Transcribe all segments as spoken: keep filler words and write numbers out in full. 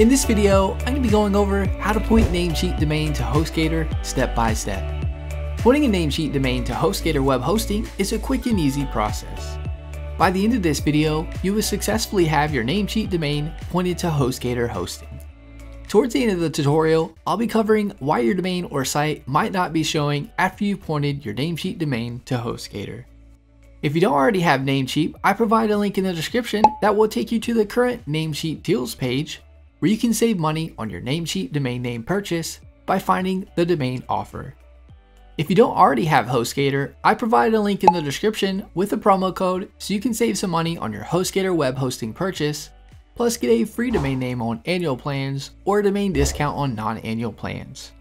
In this video, I'm going to be going over how to point Namecheap domain to HostGator step by step. Pointing a Namecheap domain to HostGator web hosting is a quick and easy process. By the end of this video, you will successfully have your Namecheap domain pointed to HostGator hosting. Towards the end of the tutorial, I'll be covering why your domain or site might not be showing after you've pointed your Namecheap domain to HostGator. If you don't already have Namecheap, I provide a link in the description that will take you to the current Namecheap deals page, where you can save money on your Namecheap domain name purchase by finding the domain offer. If you don't already have HostGator, I provide a link in the description with a promo code so you can save some money on your HostGator web hosting purchase, plus get a free domain name on annual plans or a domain discount on non-annual plans.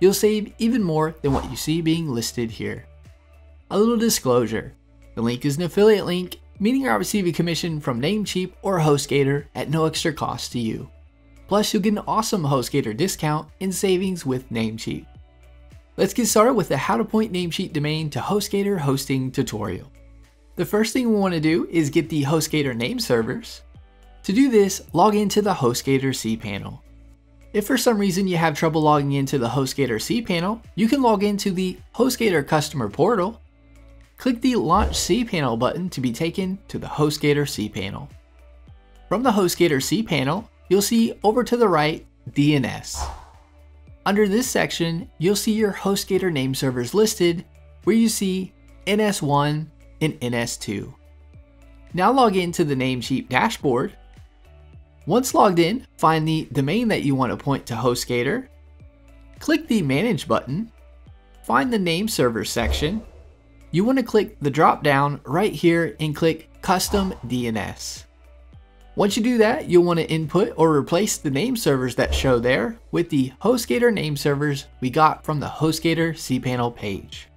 You'll save even more than what you see being listed here. A little disclosure, the link is an affiliate link, meaning I'll receive a commission from Namecheap or HostGator at no extra cost to you. Plus, you'll get an awesome HostGator discount and savings with Namecheap. Let's get started with the how to point Namecheap domain to HostGator hosting tutorial. The first thing we want to do is get the HostGator name servers. To do this, log into the HostGator cPanel. If for some reason you have trouble logging into the HostGator cPanel, you can log into the HostGator customer portal. Click the Launch cPanel button to be taken to the HostGator cPanel. From the HostGator cPanel, you'll see over to the right, D N S. Under this section, you'll see your HostGator name servers listed, where you see N S one and N S two. Now log into the Namecheap dashboard. Once logged in, find the domain that you want to point to HostGator. Click the Manage button. Find the name server section. You want to click the drop down right here and click Custom D N S. Once you do that, you'll want to input or replace the name servers that show there with the HostGator name servers we got from the HostGator cPanel page.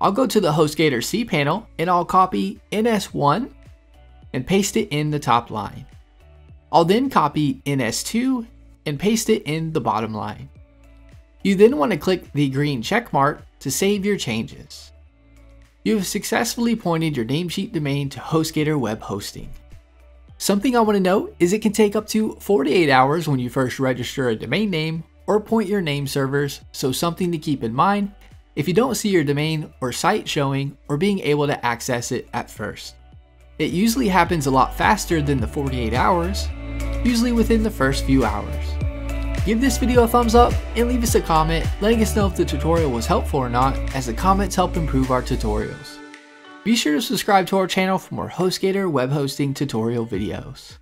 I'll go to the HostGator cPanel and I'll copy N S one and paste it in the top line. I'll then copy N S two and paste it in the bottom line. You then want to click the green check mark to save your changes. You have successfully pointed your Namecheap domain to HostGator web hosting. Something I want to note is it can take up to forty-eight hours when you first register a domain name or point your name servers, so something to keep in mind if you don't see your domain or site showing or being able to access it at first. It usually happens a lot faster than the forty-eight hours, usually within the first few hours. Give this video a thumbs up and leave us a comment letting us know if the tutorial was helpful or not, as the comments help improve our tutorials. Be sure to subscribe to our channel for more HostGator web hosting tutorial videos.